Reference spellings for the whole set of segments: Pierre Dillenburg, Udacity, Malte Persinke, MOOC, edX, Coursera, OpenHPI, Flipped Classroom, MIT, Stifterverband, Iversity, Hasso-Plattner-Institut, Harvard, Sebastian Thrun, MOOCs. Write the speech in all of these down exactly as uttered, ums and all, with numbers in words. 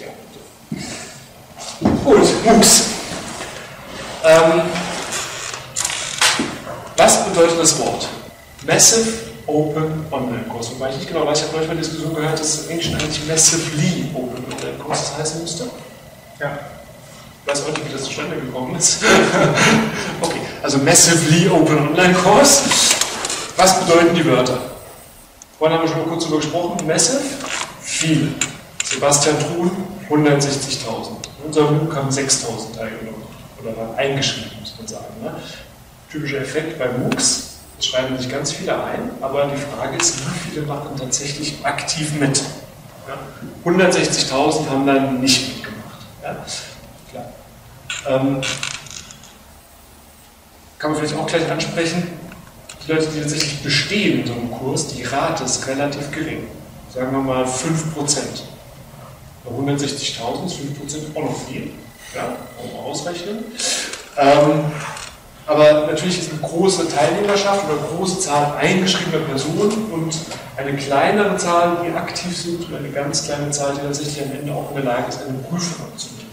Ja. Gut, MOOCs. Ähm, was bedeutet das Wort? Massive Open Online Course. Wobei ich nicht genau weiß, ich habe neulich mal die Diskussion gehört, dass Englisch eigentlich Massively Open Online Course heißen müsste. Ja. Ich weiß auch nicht, wie das zustande gekommen ist. Okay, also Massively Open Online Course. Was bedeuten die Wörter? Vorhin haben wir schon mal kurz darüber gesprochen. Massive, viele. Sebastian Thrun, hundertsechzigtausend. Unser MOOC haben sechstausend teilgenommen oder waren eingeschrieben, muss man sagen. Ne? Typischer Effekt bei MOOCs, es schreiben sich ganz viele ein, aber die Frage ist, wie viele machen tatsächlich aktiv mit. Ja? hundertsechzigtausend haben dann nicht mitgemacht. Ja? Klar. Ähm, kann man vielleicht auch gleich ansprechen, die Leute, die tatsächlich bestehen in so einem Kurs, die Rate ist relativ gering. Sagen wir mal fünf Prozent. Bei hundertsechzigtausend ist fünf Prozent auch noch viel. Ja, kann man ausrechnen. Ähm, aber natürlich ist eine große Teilnehmerschaft oder eine große Zahl eingeschriebener Personen und eine kleinere Zahl, die aktiv sind, und eine ganz kleine Zahl, die tatsächlich am Ende auch in der Lage ist, eine Prüfung abzunehmen.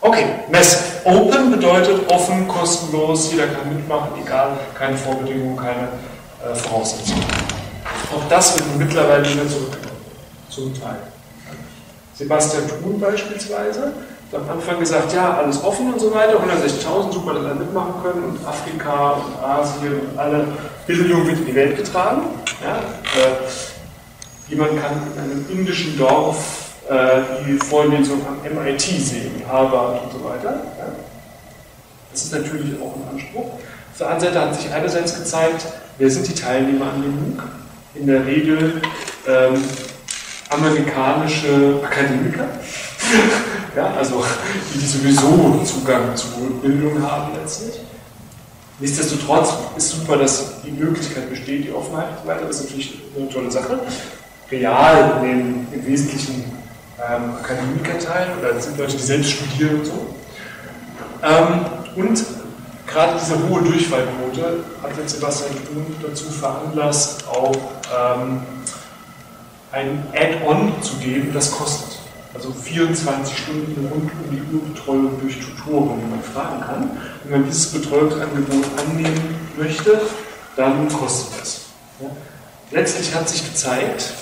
Okay, Mess. Open bedeutet offen, kostenlos, jeder kann mitmachen, egal, keine Vorbedingungen, keine äh, Voraussetzungen. Auch das wird mittlerweile wieder zurückgenommen, zum Teil. Sebastian Thrun beispielsweise hat am Anfang gesagt, ja, alles offen und so weiter, hundertsechzigtausend, super, dass alle mitmachen können und Afrika und Asien und alle Bildung wird in die Welt getragen. Ja, äh, jemand kann in einem indischen Dorf äh, die Vorlesung am M I T sehen, Harvard und so weiter. Ja. Das ist natürlich auch ein Anspruch. Auf der anderen Seite hat sich einerseits gezeigt, wer sind die Teilnehmer an dem MOOC? In der Regel ähm, amerikanische Akademiker, ja, also die, die sowieso Zugang zu Bildung haben letztlich. Nichtsdestotrotz ist super, dass die Möglichkeit besteht, die Offenheit und so weiter, das ist natürlich eine tolle Sache. Real nehmen im Wesentlichen ähm, Akademiker teil, oder das sind Leute, die selbst studieren und so. Ähm, und gerade diese hohe Durchfallquote hat jetzt Sebastian Thrun dazu veranlasst, auch ähm, ein Add-on zu geben, das kostet. Also vierundzwanzig Stunden rund um die Uhr Betreuung durch Tutoren, die man fragen kann. Wenn man dieses Betreuungsangebot annehmen möchte, dann kostet es. Ja. Letztlich hat sich gezeigt,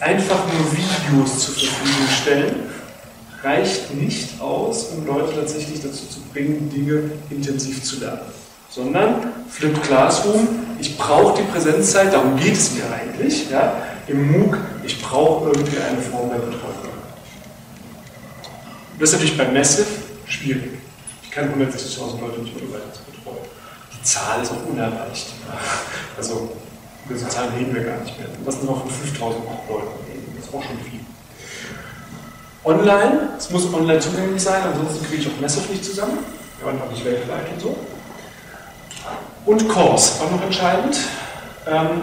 einfach nur Videos zur Verfügung stellen, reicht nicht aus, um Leute tatsächlich dazu zu bringen, Dinge intensiv zu lernen. Sondern Flipped Classroom, ich brauche die Präsenzzeit, darum geht es mir eigentlich. Ja? Im MOOC, ich brauche irgendwie eine Form der Betreuung. Das ist natürlich bei Massive schwierig. Ich kann hundertsechzigtausend Leute nicht mehr betreuen. Die Zahl ist auch unerreicht. Also, diese Zahlen reden wir gar nicht mehr. Das sind noch von fünftausend Leuten. Das ist auch schon viel. Online, es muss online zugänglich sein, ansonsten kriege ich auch Massive nicht zusammen. Wir waren auch nicht weltweit und so. Und Kurs, auch noch entscheidend. Ähm,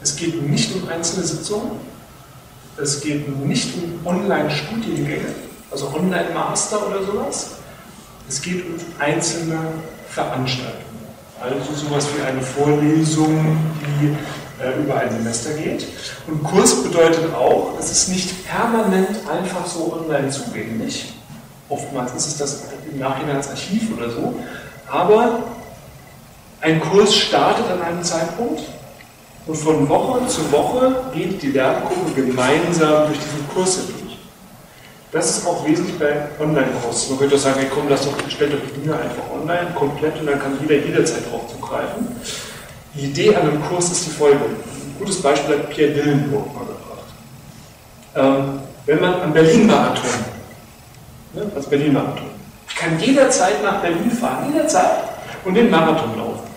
es geht nicht um einzelne Sitzungen, es geht nicht um Online-Studiengänge, also Online-Master oder sowas. Es geht um einzelne Veranstaltungen. Also sowas wie eine Vorlesung, die äh, über ein Semester geht. Und Kurs bedeutet auch, es ist nicht permanent einfach so online zugänglich. Oftmals ist es das im Nachhinein als Archiv oder so. Aber ein Kurs startet an einem Zeitpunkt und von Woche zu Woche geht die Lerngruppe gemeinsam durch diesen Kurs hindurch. Das ist auch wesentlich bei Online-Kursen. Man könnte auch sagen, hey, komm, lass doch, stellt doch die Dinge einfach online, komplett, und dann kann jeder jederzeit drauf zugreifen. Die Idee an einem Kurs ist die folgende. Ein gutes Beispiel hat Pierre Dillenburg mal gebracht. Ähm, wenn man am Berlin-Marathon, ne, als Berlin-Marathon, kann jederzeit nach Berlin fahren, jederzeit, und den Marathon laufen.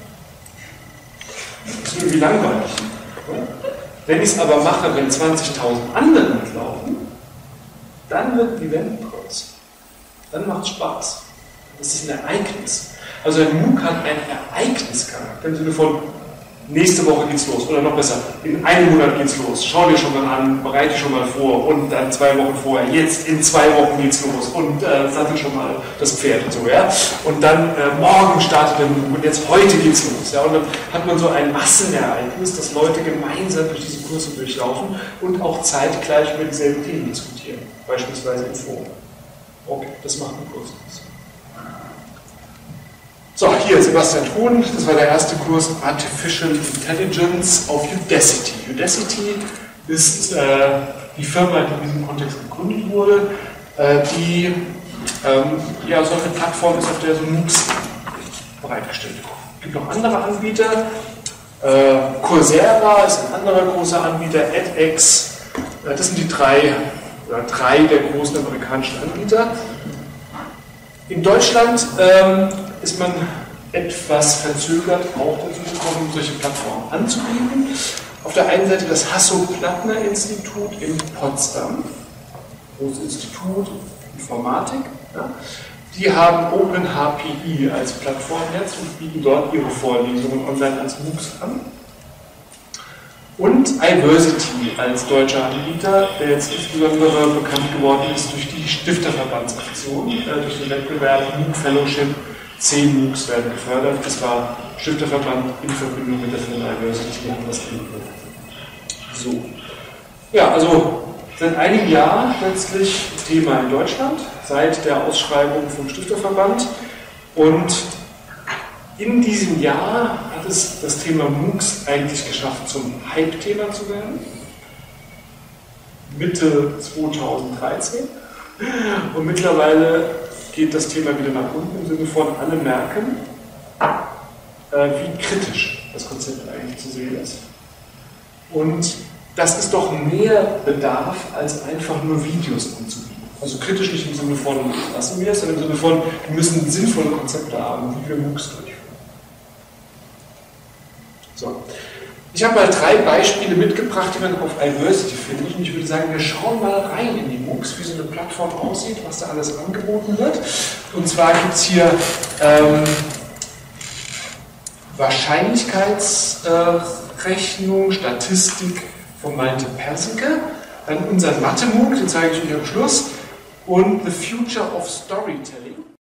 Das ist irgendwie langweilig. Oder? Wenn ich es aber mache, wenn zwanzigtausend andere mitlaufen, dann wird ein Event groß. Dann macht es Spaß. Das ist ein Ereignis. Also ein MOOC hat einen Ereignischarakter im Sinne von, nächste Woche geht's los, oder noch besser, in einem Monat geht's los, schau dir schon mal an, bereite dich schon mal vor und dann zwei Wochen vorher, jetzt in zwei Wochen geht's los und äh, sattel schon mal das Pferd und so, ja, und dann äh, morgen startet der MOOC und jetzt heute geht's los, ja, und dann hat man so ein Massenereignis, dass Leute gemeinsam durch diese Kurse durchlaufen und auch zeitgleich über dieselben Themen diskutieren, beispielsweise im Forum. Okay, das macht einen Kurs. So, hier Sebastian Thrun, das war der erste Kurs Artificial Intelligence auf Udacity. Udacity ist äh, die Firma, die in diesem Kontext gegründet wurde, äh, die ähm, ja, so eine Plattform ist, auf der so MOOCs bereitgestellt werden. Es gibt noch andere Anbieter, äh, Coursera ist ein anderer großer Anbieter, edX, äh, das sind die drei, oder drei der großen amerikanischen Anbieter. In Deutschland ähm, ist man etwas verzögert auch dazu gekommen, solche Plattformen anzubieten. Auf der einen Seite das Hasso-Plattner-Institut in Potsdam, großes Institut Informatik. Ja. Die haben OpenHPI als Plattform jetzt und bieten dort ihre Vorlesungen online als MOOCs an. Und Iversity als deutscher Anbieter, der jetzt insbesondere bekannt geworden ist durch die Stifterverbandsaktion, äh, durch den Wettbewerb MOOC Fellowship. Zehn MOOCs werden gefördert. Das war Stifterverband in Verbindung mit der Firma Iversity, die haben das gemacht. So. Ja, also seit einem Jahr letztlich Thema in Deutschland, seit der Ausschreibung vom Stifterverband. Und in diesem Jahr hat es das Thema MOOCs eigentlich geschafft, zum Hype-Thema zu werden. Mitte zweitausenddreizehn. Und mittlerweile geht das Thema wieder nach unten, im Sinne von alle merken, äh, wie kritisch das Konzept eigentlich zu sehen ist. Und das ist doch mehr Bedarf, als einfach nur Videos anzubieten. Also kritisch nicht im Sinne von, lassen wir es, sondern im Sinne von, wir müssen sinnvolle Konzepte haben, wie wir MOOCs durchführen. So. Ich habe mal drei Beispiele mitgebracht, die man auf Iversity findet. Und ich würde sagen, wir schauen mal rein in die MOOCs, wie so eine Plattform aussieht, was da alles angeboten wird. Und zwar gibt es hier ähm, Wahrscheinlichkeitsrechnung, Statistik von Malte Persinke. Dann unseren Mathe-MOOC, den zeige ich euch am Schluss. Und The Future of Storytelling.